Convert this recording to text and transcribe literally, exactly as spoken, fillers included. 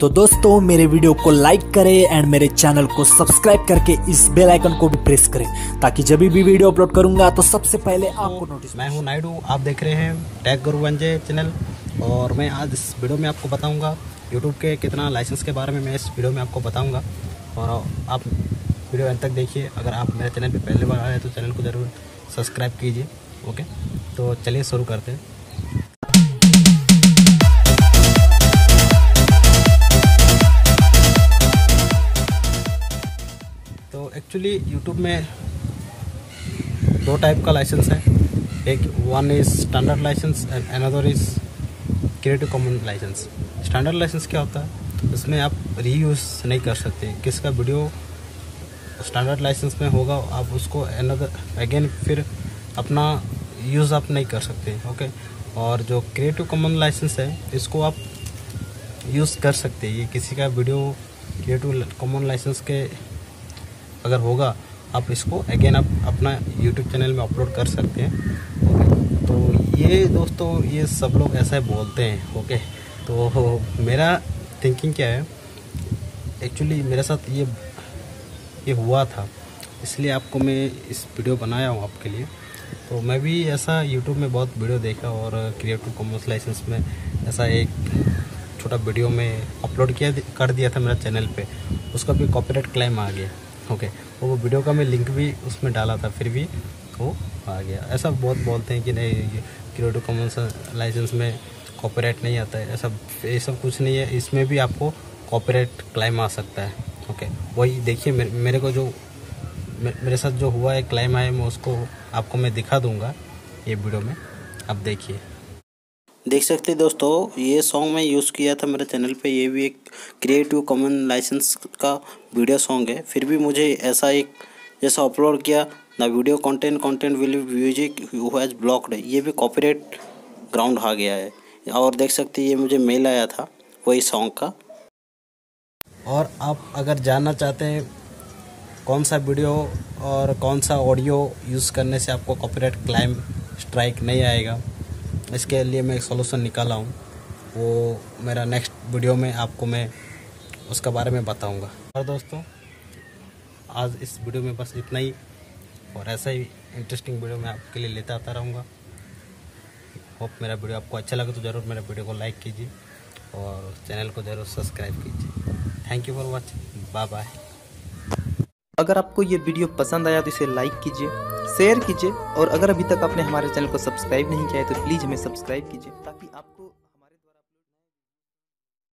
तो दोस्तों मेरे वीडियो को लाइक करें एंड मेरे चैनल को सब्सक्राइब करके इस बेल आइकन को भी प्रेस करें ताकि जब भी वीडियो अपलोड करूंगा तो सबसे पहले आपको नोटिस। मैं हूं नायडू, आप देख रहे हैं टैग गुरु वंजे चैनल और मैं आज इस वीडियो में आपको बताऊंगा यूट्यूब के कितना लाइसेंस के बारे में मैं इस वीडियो में आपको बताऊँगा और आप वीडियो अंत तक देखिए। अगर आप मेरे चैनल पर पहले बार आए तो चैनल को ज़रूर सब्सक्राइब कीजिए। ओके, तो चलिए शुरू करते हैं। तो एक्चुअली YouTube में दो टाइप का लाइसेंस है, एक one is standard licence and another is creative common licence. Standard licence क्या होता है, इसमें आप रीयूज़ नहीं कर सकते। किसका वीडियो स्टैंडर्ड लाइसेंस में होगा आप उसको अनदर अगेन फिर अपना यूज़ आप नहीं कर सकते। ओके, और जो क्रिएटिव कॉमन लाइसेंस है इसको आप यूज़ कर सकते हैं। ये किसी का वीडियो क्रिएटिव कॉमन लाइसेंस के अगर होगा आप इसको अगेन आप अपना यूट्यूब चैनल में अपलोड कर सकते हैं। ओके, तो ये दोस्तों ये सब लोग ऐसा बोलते हैं। ओके, तो मेरा थिंकिंग क्या है, एक्चुअली मेरे साथ ये ये हुआ था इसलिए आपको मैं इस वीडियो बनाया हूँ आपके लिए। तो मैं भी ऐसा YouTube में बहुत वीडियो देखा और क्रिएटिव कॉमन्स लाइसेंस में ऐसा एक छोटा वीडियो में अपलोड किया कर दिया था मेरा चैनल पे, उसका भी कॉपीराइट क्लेम आ गया। ओके, वो वीडियो का मैं लिंक भी उसमें डाला था फिर भी वो आ गया। ऐसा बहुत बोलते हैं कि नहीं क्रिएटिव कॉमन्स लाइसेंस में कॉपीराइट नहीं आता है, ऐसा ये सब कुछ नहीं है, इसमें भी आपको कॉपीराइट क्लेम आ सकता है। ओके, वही देखिए मेरे, मेरे को जो मेरे साथ जो हुआ है क्लेम आया, मैं उसको आपको मैं दिखा दूंगा ये वीडियो में, आप देखिए। देख सकते हैं दोस्तों, ये सॉन्ग मैं यूज़ किया था मेरे चैनल पे, ये भी एक क्रिएटिव कॉमन लाइसेंस का वीडियो सॉन्ग है, फिर भी मुझे ऐसा एक जैसा अपलोड किया ना video content content will music has blocked, ये भी कॉपीराइट ग्राउंड आ गया है। और देख सकते ये मुझे मेल आया था वही सॉन्ग का। और आप अगर जानना चाहते हैं कौन सा वीडियो और कौन सा ऑडियो यूज़ करने से आपको कॉपीराइट क्लेम स्ट्राइक नहीं आएगा, इसके लिए मैं एक सोल्यूशन निकाला हूँ, वो मेरा नेक्स्ट वीडियो में आपको मैं उसका बारे में बताऊँगा। और दोस्तों आज इस वीडियो में बस इतना ही, और ऐसा ही इंटरेस्टिंग वीडियो मैं आपके लिए लेता आता रहूँगा। होप मेरा वीडियो आपको अच्छा लगे तो ज़रूर मेरे वीडियो को लाइक कीजिए और चैनल को ज़रूर सब्सक्राइब कीजिए। Thank you for watching, bye bye. अगर आपको ये वीडियो पसंद आया तो इसे लाइक कीजिए, शेयर कीजिए और अगर अभी तक आपने हमारे चैनल को सब्सक्राइब नहीं किया है तो प्लीज़ हमें सब्सक्राइब कीजिए ताकि आप